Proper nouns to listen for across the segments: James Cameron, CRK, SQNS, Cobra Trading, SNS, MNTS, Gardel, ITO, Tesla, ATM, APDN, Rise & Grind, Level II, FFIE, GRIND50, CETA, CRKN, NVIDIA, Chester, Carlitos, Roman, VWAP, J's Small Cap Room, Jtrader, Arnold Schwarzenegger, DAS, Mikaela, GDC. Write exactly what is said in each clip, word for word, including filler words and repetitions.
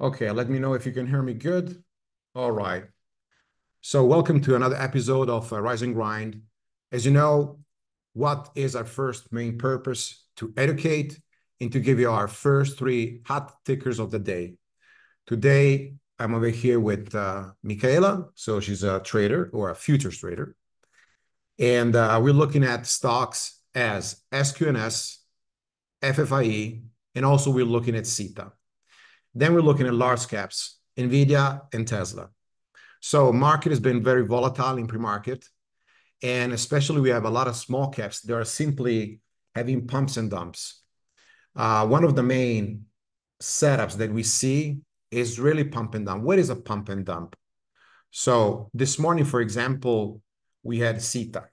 Okay, let me know if you can hear me good. All right. So welcome to another episode of uh, Rise and Grind. As you know, what is our first main purpose? To educate and to give you our first three hot tickers of the day. Today, I'm over here with uh, Mikaela. So she's a trader or a futures trader. And uh, we're looking at stocks as S Q N S, F F I E, and also we're looking at CETA. Then we're looking at large caps, NVIDIA and Tesla. So market has been very volatile in pre-market. And especially we have a lot of small caps that are simply having pumps and dumps. Uh, one of the main setups that we see is really pump and dump. What is a pump and dump? So this morning, for example, we had CETA.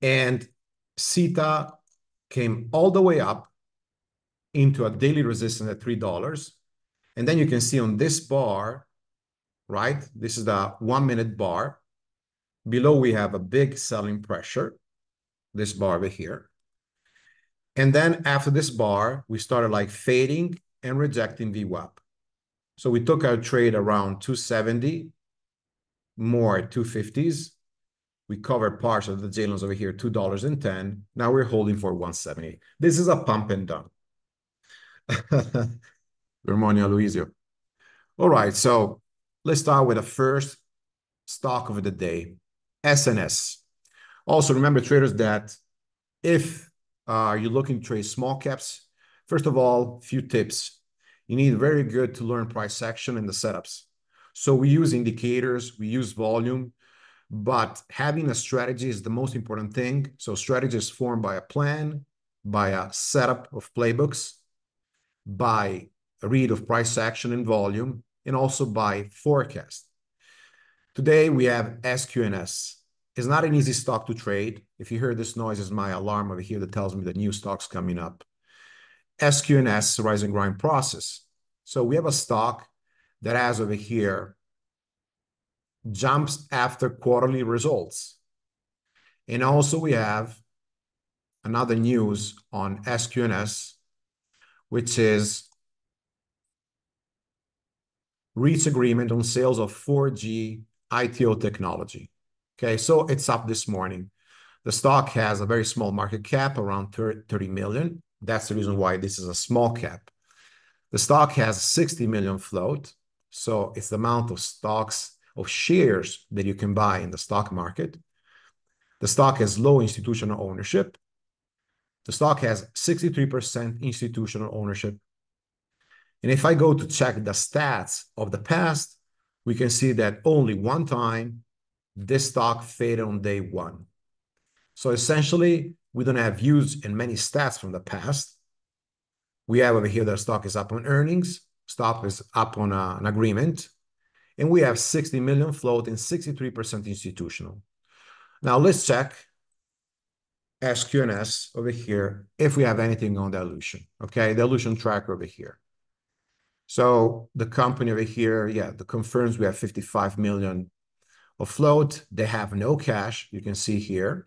And CETA came all the way up into a daily resistance at three dollars. And then you can see on this bar, right? This is the one minute bar. Below we have a big selling pressure, this bar over here. And then after this bar, we started like fading and rejecting V WAP. So we took our trade around two seventy, more two fifties. We covered parts of the J-loans over here, two dollars and ten cents. Now we're holding for one seventy. This is a pump and dump. Vermonia Luisio. All right, so let's start with the first stock of the day, S N S. Also, remember, traders, that if uh, you're looking to trade small caps, first of all, few tips. You need very good to learn price action and the setups. So we use indicators, we use volume, but having a strategy is the most important thing. So strategy is formed by a plan, by a setup of playbooks, by a read of price action and volume, and also by forecast. Today, we have S Q N S. It's not an easy stock to trade. If you hear this noise, it's my alarm over here that tells me that new stock's coming up. S Q N S, rise and grind process. So we have a stock that has over here jumps after quarterly results. And also we have another news on S Q N S, which is reach agreement on sales of four G I T O technology. Okay, so it's up this morning. The stock has a very small market cap, around thirty million. That's the reason why this is a small cap. The stock has sixty million float. So it's the amount of stocks, of shares that you can buy in the stock market. The stock has low institutional ownership. The stock has sixty-three percent institutional ownership. And if I go to check the stats of the past, we can see that only one time this stock faded on day one. So essentially, we don't have views in many stats from the past. We have over here that stock is up on earnings, stock is up on a, an agreement, and we have sixty million float and sixty-three percent institutional. Now let's check S Q N S over here, if we have anything on dilution, okay? Dilution tracker over here. So the company over here, yeah, the confirms we have fifty-five million of float. They have no cash, you can see here.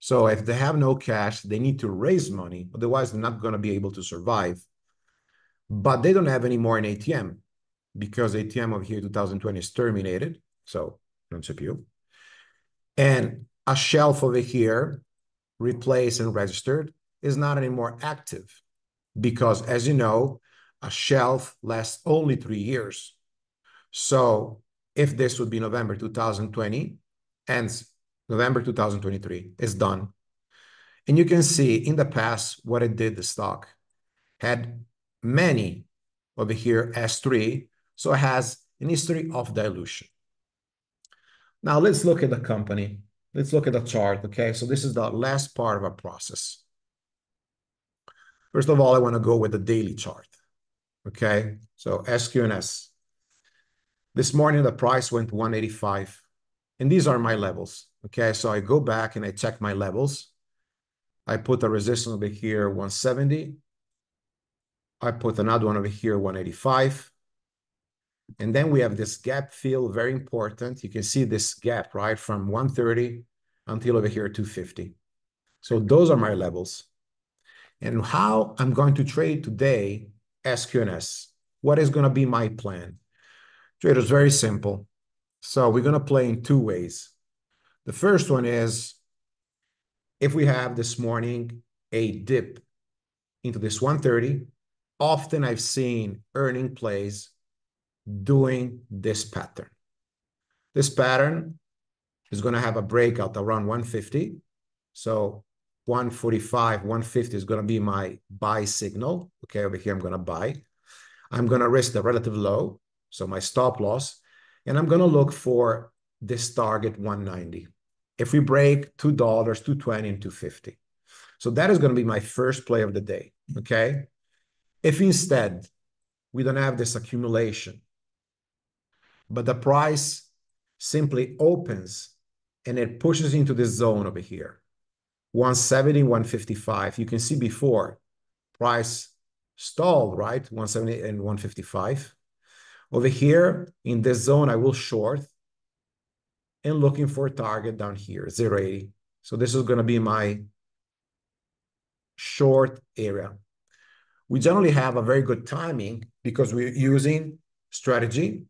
So if they have no cash, they need to raise money, otherwise they're not gonna be able to survive. But they don't have any more in A T M because A T M over here two thousand twenty is terminated, so don't you. And a shelf over here, replaced and registered, is not anymore active because, as you know, a shelf lasts only three years. So if this would be November two thousand twenty, ends November two thousand twenty-three, it's done. And you can see in the past what it did. The stock had many over here S three, so it has an history of dilution. Now let's look at the company. Let's look at the chart, okay? So this is the last part of our process. First of all, I want to go with the daily chart, okay? So S Q N S. This morning, the price went to one eighty-five, and these are my levels, okay? So I go back and I check my levels. I put a resistance over here, one seventy. I put another one over here, one eighty-five. And then we have this gap fill, very important. You can see this gap, right, from one thirty until over here, two fifty. So those are my levels. And how I'm going to trade today S Q N S. What is going to be my plan? Traders, very simple. So we're going to play in two ways. The first one is, if we have this morning a dip into this one thirty, often I've seen earning plays doing this pattern. This pattern is going to have a breakout around one fifty. So one forty-five, one fifty is going to be my buy signal. Okay, over here I'm going to buy. I'm going to risk the relative low, so my stop loss, and I'm going to look for this target one ninety. If we break two dollars, two twenty, and two fifty. So that is going to be my first play of the day, okay? If instead we don't have this accumulation, but the price simply opens and it pushes into this zone over here, one seventy, one fifty-five. You can see before, price stalled, right? one seventy and one fifty-five. Over here, in this zone, I will short and looking for a target down here, zero eighty. So this is going to be my short area. We generally have a very good timing because we're using strategy,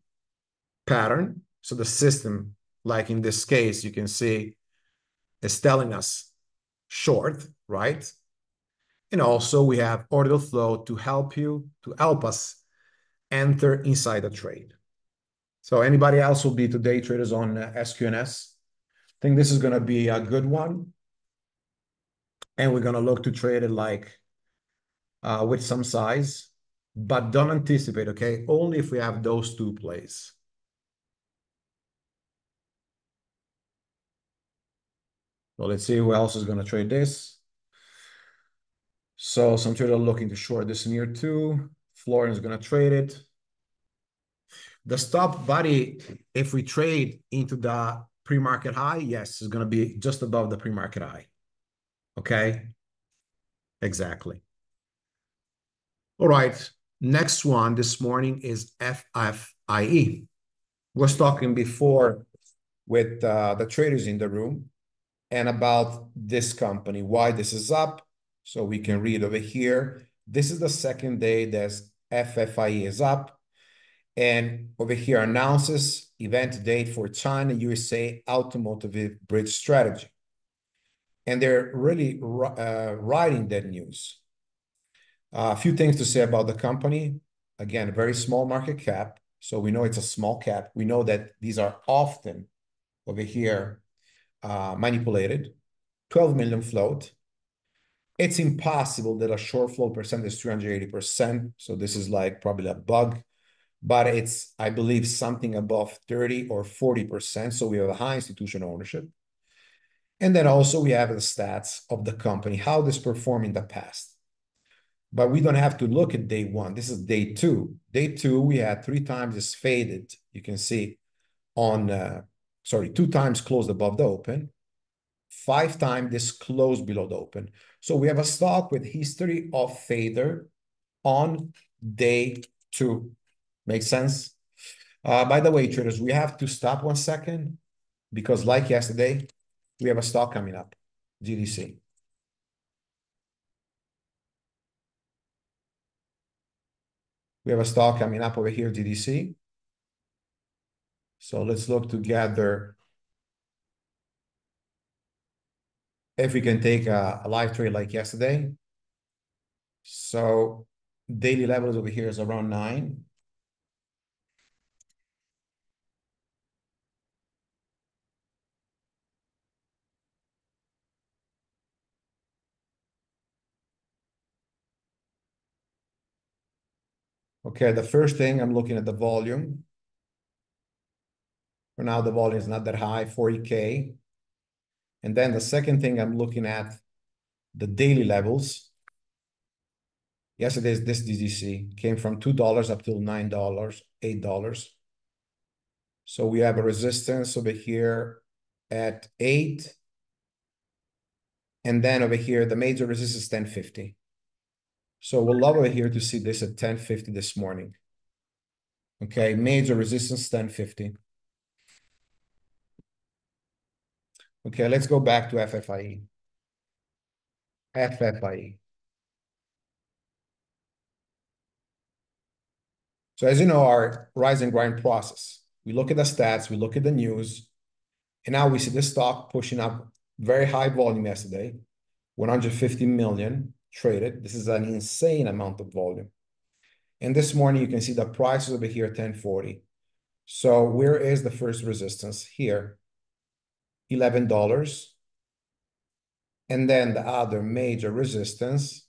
pattern. So the system, like in this case, you can see is telling us short, right? And also we have order flow to help you, to help us enter inside the trade. So anybody else will be today traders on uh, S Q N S? I think this is going to be a good one. And we're going to look to trade it like uh, with some size, but don't anticipate, okay? Only if we have those two plays. So let's see who else is going to trade this. So some traders are looking to short this in here too. Florian is going to trade it. The stop body, if we trade into the pre-market high, yes, is going to be just above the pre-market high. Okay? Exactly. All right. Next one this morning is F F I E. Was talking before with uh, the traders in the room and about this company, why this is up. So we can read over here. This is the second day that F F I E is up. And over here announces event date for China U S A automotive bridge strategy. And they're really uh, riding that news. A uh, few things to say about the company. Again, a very small market cap. So we know it's a small cap. We know that these are often over here uh, manipulated. twelve million float. It's impossible that a short float percent is three hundred eighty percent. So this is like probably a bug. But it's, I believe, something above thirty or forty percent. So we have a high institutional ownership. And then also we have the stats of the company, how this performed in the past. But we don't have to look at day one. This is day two. Day two, we had three times this faded. You can see on, uh, sorry, two times closed above the open. Five times this closed below the open. So we have a stock with history of fader on day two. Makes sense? Uh, by the way, traders, we have to stop one second because like yesterday, we have a stock coming up, G D C. We have a stock coming up over here, G D C. So let's look together if we can take a, a live trade like yesterday. So daily levels over here is around nine. Okay, the first thing, I'm looking at the volume. For now, the volume is not that high, forty K. And then the second thing, I'm looking at the daily levels. Yesterday's this D D C came from two dollars up till nine dollars, eight dollars. So we have a resistance over here at eight. And then over here, the major resistance is ten fifty. So we'll love over here to see this at ten fifty this morning. Okay, major resistance ten fifty. Okay, let's go back to F F I E. F F I E. So as you know, our rise and grind process, we look at the stats, we look at the news, and now we see this stock pushing up very high volume yesterday, one hundred fifty million traded. This is an insane amount of volume. And this morning, you can see the price is over here, ten forty. So where is the first resistance? Here, eleven dollars. And then the other major resistance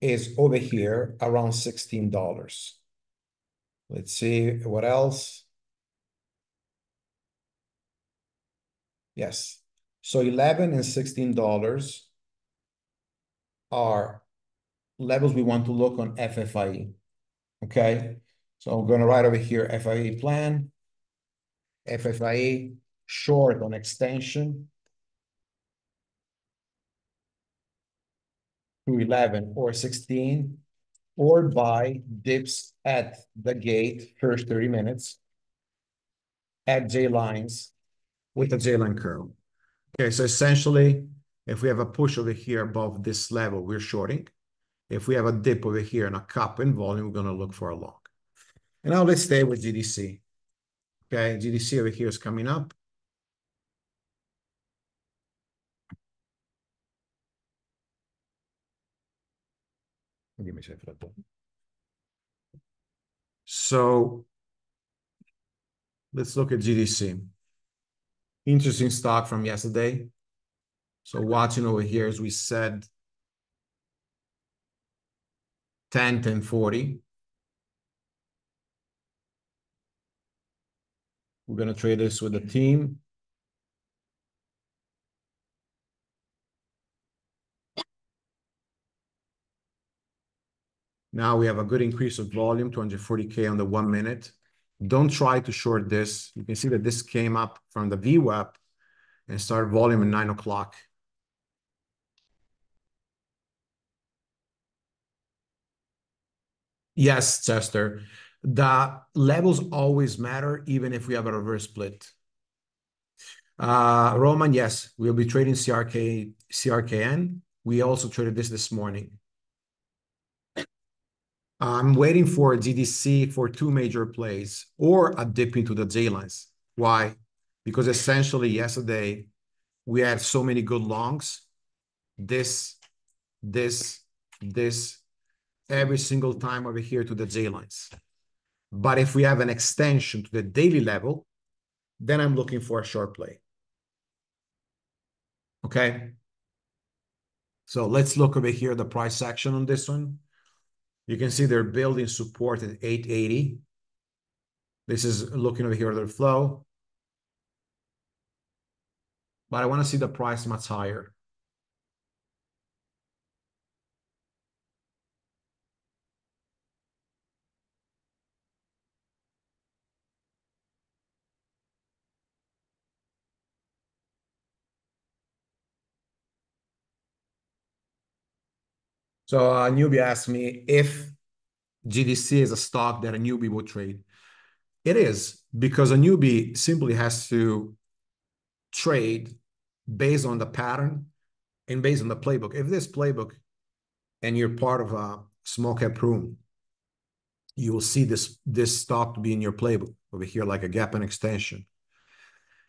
is over here, around sixteen dollars. Let's see what else. Yes. So eleven and sixteen dollars are levels we want to look on F F I E. Okay. So I'm going to write over here F F I E plan, F F I E short on extension to eleven or sixteen, or buy dips at the gate first thirty minutes at J lines with a J line curve. Okay, so essentially, if we have a push over here above this level, we're shorting. If we have a dip over here and a cup in volume, we're going to look for a long. And now let's stay with G D C. Okay, G D C over here is coming up. Give me a second. So let's look at G D C. Interesting stock from yesterday. So watching over here, as we said, ten, ten forty. We're going to trade this with the team. Now we have a good increase of volume, two hundred forty K on the one minute. Don't try to short this. You can see that this came up from the V WAP and started volume at nine o'clock. Yes, Chester. The levels always matter, even if we have a reverse split. Uh, Roman, yes, we'll be trading C R K, C R K N. We also traded this this morning. I'm waiting for a G D C for two major plays or a dip into the J lines. Why? Because essentially yesterday we had so many good longs. This, this, this, every single time over here to the J lines. But if we have an extension to the daily level, then I'm looking for a short play. Okay. So let's look over here, the price action on this one. You can see they're building support at eight eighty. This is looking over here at their flow. But I want to see the price much higher. So a newbie asked me if G D C is a stock that a newbie would trade. It is, because a newbie simply has to trade based on the pattern and based on the playbook. If this playbook and you're part of a small cap room, you will see this, this stock to be in your playbook over here, like a gap and extension.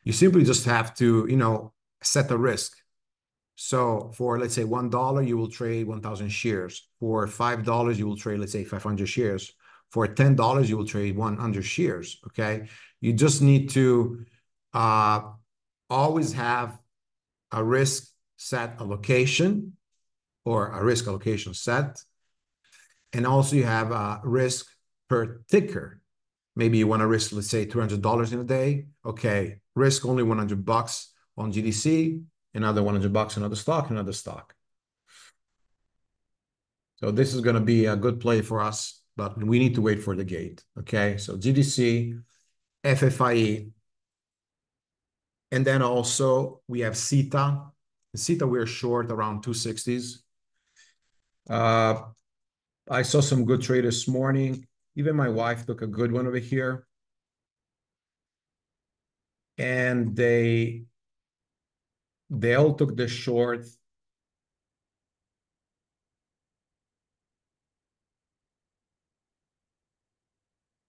You simply just have to, you know, set the risk. So for, let's say, one dollar, you will trade one thousand shares. For five dollars, you will trade, let's say, five hundred shares. For ten dollars, you will trade one hundred shares, okay? You just need to uh, always have a risk set allocation or a risk allocation set. And also you have a risk per ticker. Maybe you want to risk, let's say, two hundred dollars in a day. Okay, risk only one hundred bucks on G D C. Another one hundred bucks, another stock, another stock. So this is going to be a good play for us, but we need to wait for the gate. Okay, so G D C, F F I E, and then also we have CETA. In CETA, we're short around two sixties. Uh, I saw some good trade this morning. Even my wife took a good one over here. And they... They all took the short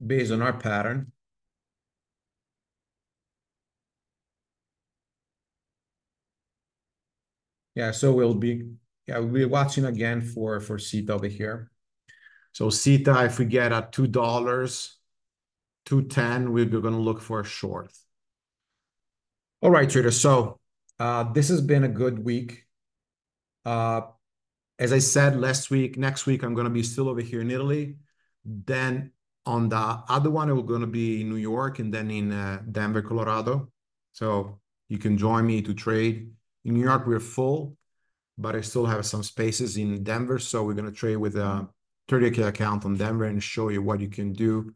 based on our pattern. Yeah, so we'll be yeah we'll be watching again for for CETA over here. So CETA, if we get at two dollars, two ten, we're going to look for a short. All right, traders. So uh, this has been a good week. Uh, as I said last week, next week I'm going to be still over here in Italy. Then on the other one, we're going to be in New York and then in uh, Denver, Colorado. So you can join me to trade. In New York, we're full, but I still have some spaces in Denver. So we're going to trade with a thirty K account on Denver and show you what you can do.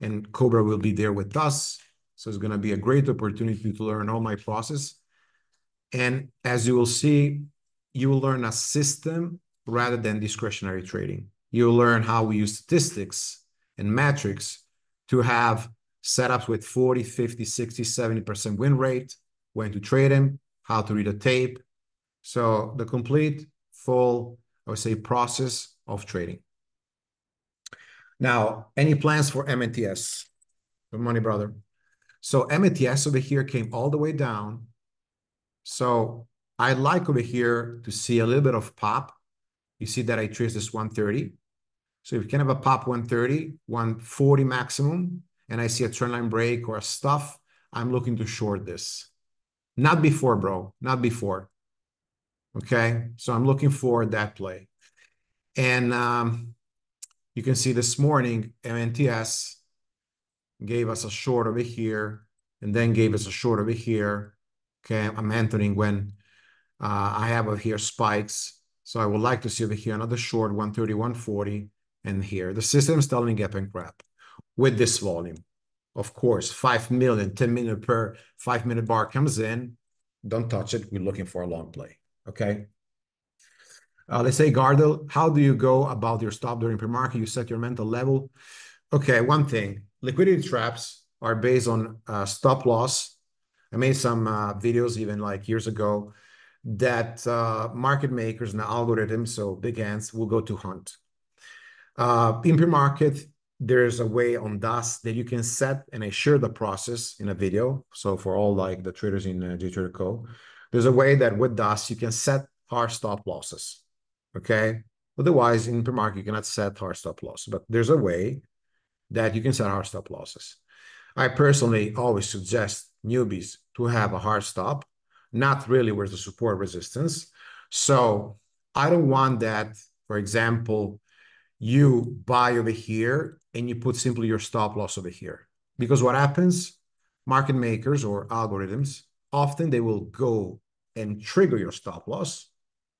And Cobra will be there with us. So it's going to be a great opportunity to learn all my process. And as you will see, you will learn a system rather than discretionary trading. You'll learn how we use statistics and metrics to have setups with forty, fifty, sixty, seventy percent win rate, when to trade them, how to read a tape. So the complete, full, I would say, process of trading. Now, any plans for M N T S? Good morning, brother. So M N T S over here came all the way down. So I'd like over here to see a little bit of pop. You see that I trace this one thirty. So if you can have a pop one thirty, one forty maximum, and I see a trend line break or a stuff, I'm looking to short this. Not before, bro, not before. Okay, so I'm looking for that play. And um, you can see this morning, M N T S gave us a short over here and then gave us a short over here. Okay, I'm entering when uh, I have over here spikes. So I would like to see over here another short, one thirty, one forty, and here. The system's telling me gap and crap with this volume. Of course, five million, ten million per five-minute bar comes in. Don't touch it. We're looking for a long play, okay? Uh, let's say, Gardel, how do you go about your stop during pre-market? You set your mental level. Okay, one thing. Liquidity traps are based on uh, stop loss. I made some uh, videos even like years ago that uh, market makers and algorithms, so big hands, will go to hunt. Uh, in pre-market, there's a way on D A S that you can set, and I share the process in a video. So for all like the traders in uh, Jtrader Co, there's a way that with D A S, you can set hard stop losses, okay? Otherwise, in pre-market, you cannot set hard stop losses, but there's a way that you can set hard stop losses. I personally always suggest newbies to have a hard stop, not really where's the support resistance. So I don't want that, for example, you buy over here and you put simply your stop loss over here. Because what happens, market makers or algorithms, often they will go and trigger your stop loss.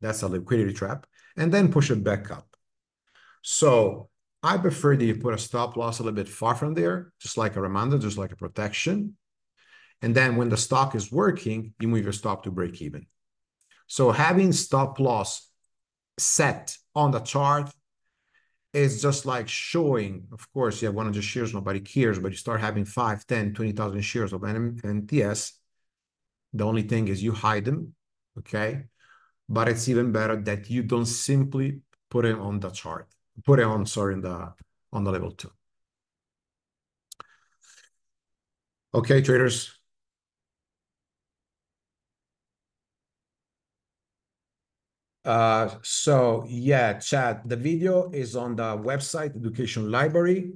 That's a liquidity trap. And then push it back up. So I prefer that you put a stop loss a little bit far from there, just like a reminder, just like a protection. And then when the stock is working, you move your stop to break even. So having stop loss set on the chart is just like showing, of course, you have one hundred shares, nobody cares, but you start having five, ten, twenty thousand shares of M N T S. The only thing is you hide them, okay? But it's even better that you don't simply put it on the chart, put it on, sorry, in the, on the level two. Okay, traders. Uh, so, yeah, chat, the video is on the website, Education Library,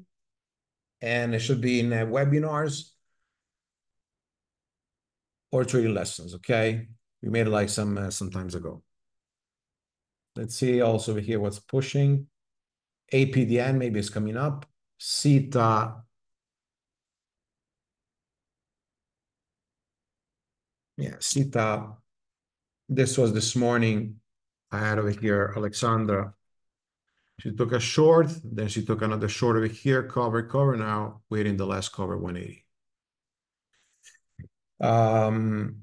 and it should be in uh, webinars or trading lessons, okay? We made it like some, uh, some times ago. Let's see also over here what's pushing. A P D N maybe is coming up. CETA. Yeah, CETA. This was this morning. I had over here Alexandra. She took a short, then she took another short over here, cover, cover now, waiting the last cover one eighty. Um,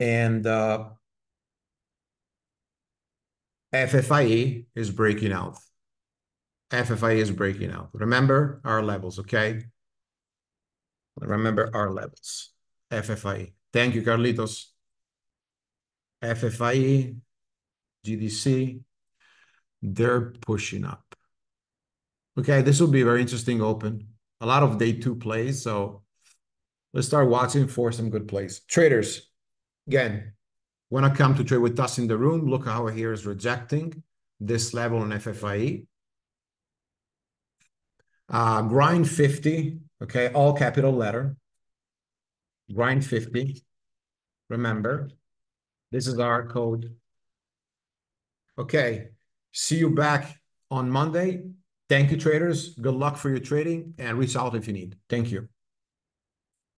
and uh, F F I E is breaking out. F F I E is breaking out. Remember our levels, okay? Remember our levels. F F I E. Thank you, Carlitos. F F I E, G D C, they're pushing up. Okay, this will be a very interesting open. A lot of day two plays, so let's start watching for some good plays. Traders, again, want to come to trade with us in the room. Look how here is rejecting this level on F F I E. Uh, grind fifty, okay, all capital letter. Grind fifty. Remember, this is our code. Okay, see you back on Monday. Thank you, traders. Good luck for your trading and reach out if you need. Thank you.